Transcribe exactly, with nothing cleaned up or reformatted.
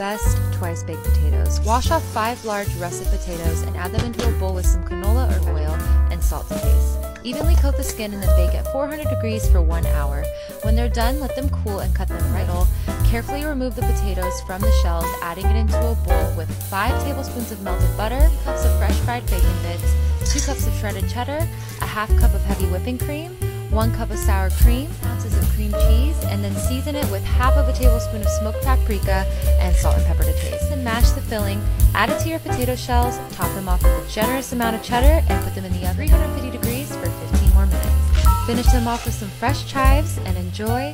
best twice baked potatoes. Wash off five large russet potatoes and add them into a bowl with some canola or oil and salt to taste. Evenly coat the skin and then bake at four hundred degrees for one hour. When they're done, let them cool and cut them right off. Carefully remove the potatoes from the shells, adding it into a bowl with five tablespoons of melted butter, cups of fresh fried bacon bits, two cups of shredded cheddar, a half cup of heavy whipping cream, one cup of sour cream, ounces of cream cheese, and then season it with half of a tablespoon of smoked paprika and salt and pepper to taste. Then mash the filling, add it to your potato shells, top them off with a generous amount of cheddar, and put them in the oven at three hundred fifty degrees for fifteen more minutes. Finish them off with some fresh chives and enjoy.